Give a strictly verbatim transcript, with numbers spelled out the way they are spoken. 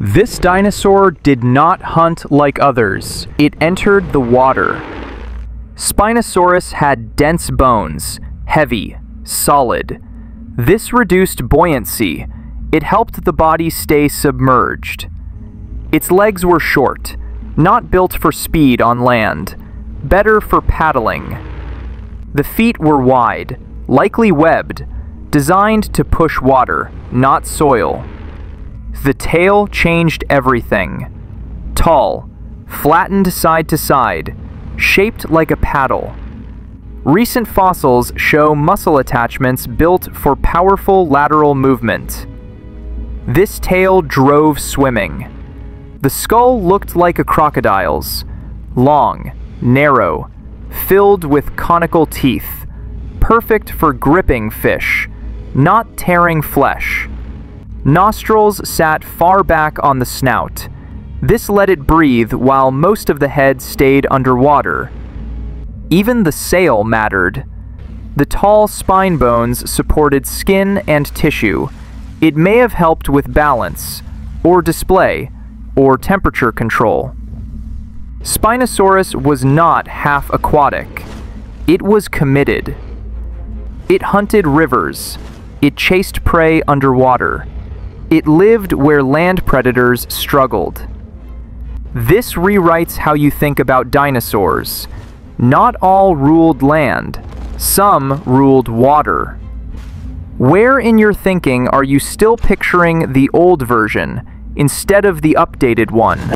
This dinosaur did not hunt like others. It entered the water. Spinosaurus had dense bones, heavy, solid. This reduced buoyancy. It helped the body stay submerged. Its legs were short, not built for speed on land, better for paddling. The feet were wide, likely webbed, designed to push water, not soil. The tail changed everything. Tall, flattened side to side, shaped like a paddle. Recent fossils show muscle attachments built for powerful lateral movement. This tail drove swimming. The skull looked like a crocodile's, long, narrow, filled with conical teeth, perfect for gripping fish, not tearing flesh. Nostrils sat far back on the snout. This let it breathe while most of the head stayed underwater. Even the sail mattered. The tall spine bones supported skin and tissue. It may have helped with balance, or display, or temperature control. Spinosaurus was not half aquatic. It was committed. It hunted rivers. It chased prey underwater. It lived where land predators struggled. This rewrites how you think about dinosaurs. Not all ruled land, some ruled water. Where in your thinking are you still picturing the old version instead of the updated one?